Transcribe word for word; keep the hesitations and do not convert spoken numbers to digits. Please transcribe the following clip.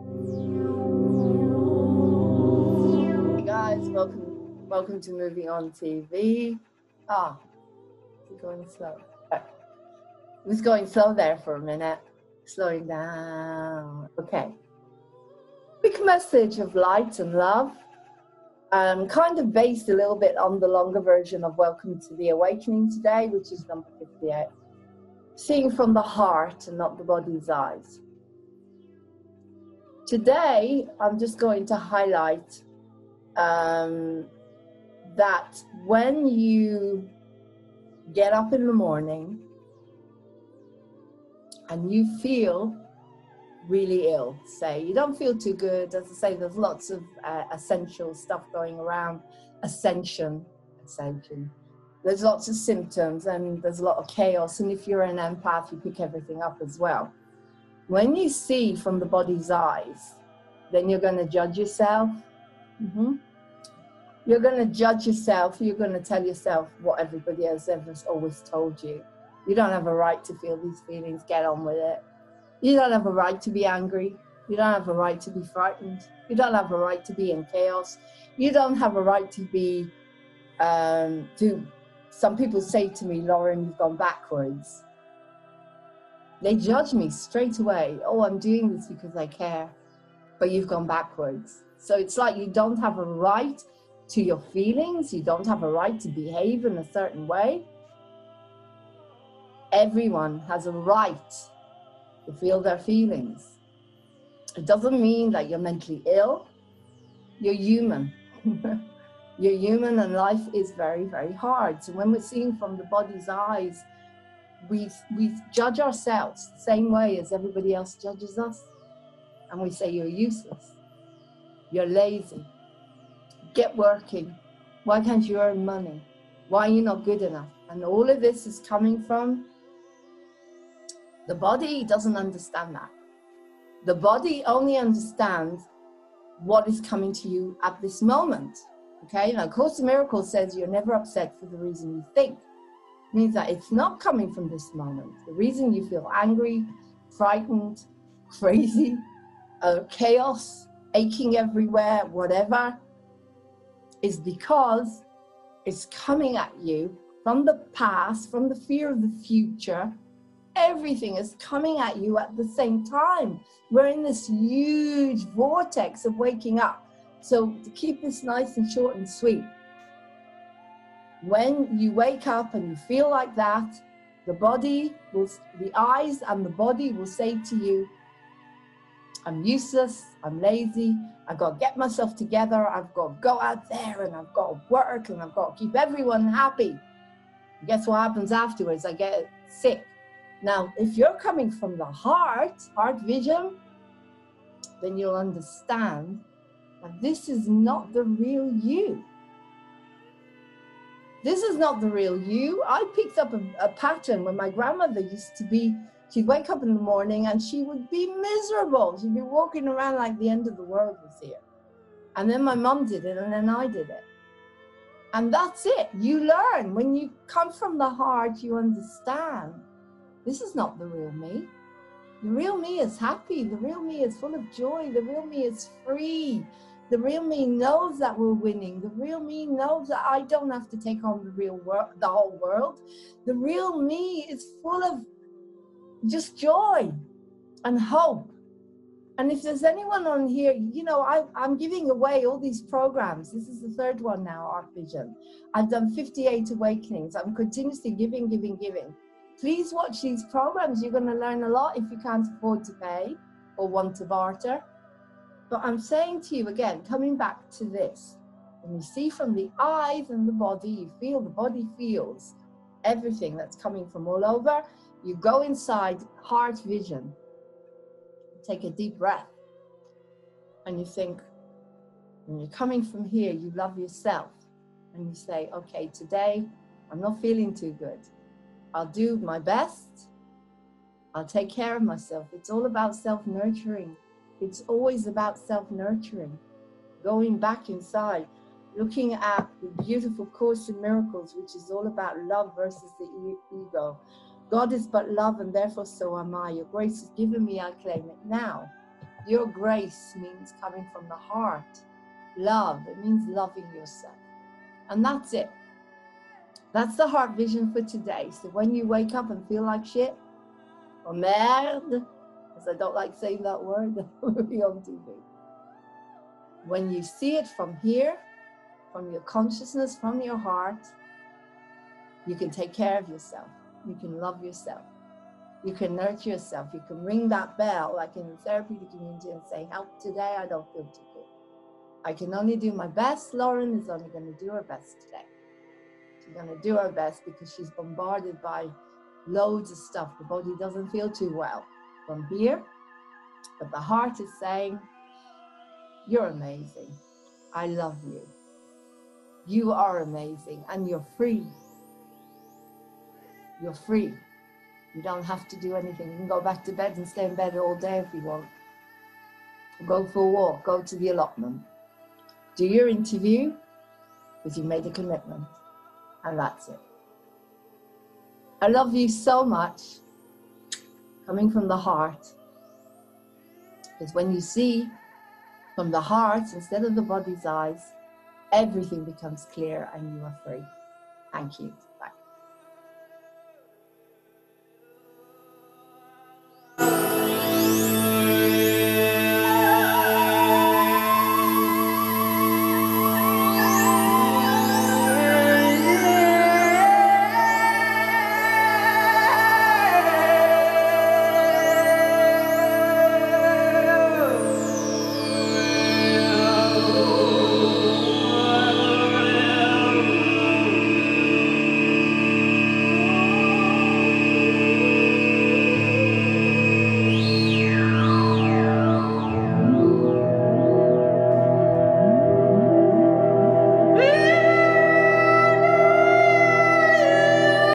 Hey guys, welcome, welcome to Moving On T V. Ah, it's going slow. Right. It was going slow there for a minute. Slowing down. Okay. Quick message of light and love. Um, kind of based a little bit on the longer version of Welcome to the Awakening today, which is number fifty-eight. Seeing from the heart and not the body's eyes. Today, I'm just going to highlight um, that when you get up in the morning and you feel really ill, say you don't feel too good, as I say, there's lots of uh, essential stuff going around, ascension, ascension. There's lots of symptoms and there's a lot of chaos. And if you're an empath, you pick everything up as well. When you see from the body's eyes, then you're going to judge yourself. Mm-hmm. You're going to judge yourself. You're going to tell yourself what everybody else has always told you. You don't have a right to feel these feelings. Get on with it. You don't have a right to be angry. You don't have a right to be frightened. You don't have a right to be in chaos. You don't have a right to be, um, to, some people say to me, Lauren, you've gone backwards. They judge me straight away. Oh, I'm doing this because I care, but you've gone backwards. So it's like you don't have a right to your feelings. You don't have a right to behave in a certain way. Everyone has a right to feel their feelings. It doesn't mean that you're mentally ill. You're human. You're human and life is very, very hard. So when we're seeing from the body's eyes, we, we judge ourselves the same way as everybody else judges us. And we say, you're useless. You're lazy. Get working. Why can't you earn money? Why are you not good enough? And all of this is coming from the body. Doesn't understand that. The body only understands what is coming to you at this moment. Okay, now A Course in Miracles says you're never upset for the reason you think. It means that it's not coming from this moment. The reason you feel angry, frightened, crazy, uh, chaos, aching everywhere, whatever, is because it's coming at you from the past, from the fear of the future. Everything is coming at you at the same time. We're in this huge vortex of waking up. So to keep this nice and short and sweet, when you wake up and you feel like that, the body will, the eyes and the body will say to you, I'm useless, I'm lazy, I've got to get myself together, I've got to go out there and I've got to work and I've got to keep everyone happy. And guess what happens afterwards? I get sick. Now, if you're coming from the heart, heart vision, then you'll understand that this is not the real you. This is not the real you. I picked up a, a pattern when my grandmother used to be, she'd wake up in the morning and she would be miserable. She'd be walking around like the end of the world was here. And then my mum did it and then I did it. And that's it. You learn. When you come from the heart, you understand. This is not the real me. The real me is happy. The real me is full of joy. The real me is free. The real me knows that we're winning. The real me knows that I don't have to take on the real world, the whole world. The real me is full of just joy and hope. And if there's anyone on here, you know, I, I'm giving away all these programs. This is the third one now, Heart Vision. I've done fifty-eight awakenings. I'm continuously giving, giving, giving. Please watch these programs. You're going to learn a lot if you can't afford to pay or want to barter. But I'm saying to you again, coming back to this, when you see from the eyes and the body, you feel the body feels everything that's coming from all over. You go inside heart vision, take a deep breath, and you think, when you're coming from here, you love yourself. And you say, okay, today I'm not feeling too good. I'll do my best. I'll take care of myself. It's all about self-nurturing. It's always about self-nurturing. Going back inside, looking at the beautiful Course in Miracles, which is all about love versus the ego. God is but love and therefore so am I. Your grace is given me, I claim it now. Your grace means coming from the heart. Love, it means loving yourself. And that's it. That's the heart vision for today. So when you wake up and feel like shit, or merde, because I don't like saying that word on T V. When you see it from here, from your consciousness, from your heart, you can take care of yourself. You can love yourself. You can nurture yourself. You can ring that bell, like in the therapeutic community, and say, help today, I don't feel too good. I can only do my best. Lauren is only going to do her best today. She's going to do her best because she's bombarded by loads of stuff. The body doesn't feel too well from here, but the heart is saying, you're amazing. I love you. You are amazing, and you're free. You're free. You don't have to do anything. You can go back to bed and stay in bed all day if you want. Go for a walk, go to the allotment. Do your interview, because you made a commitment, and that's it. I love you so much, coming from the heart. Because when you see from the heart, instead of the body's eyes, everything becomes clear and you are free. Thank you.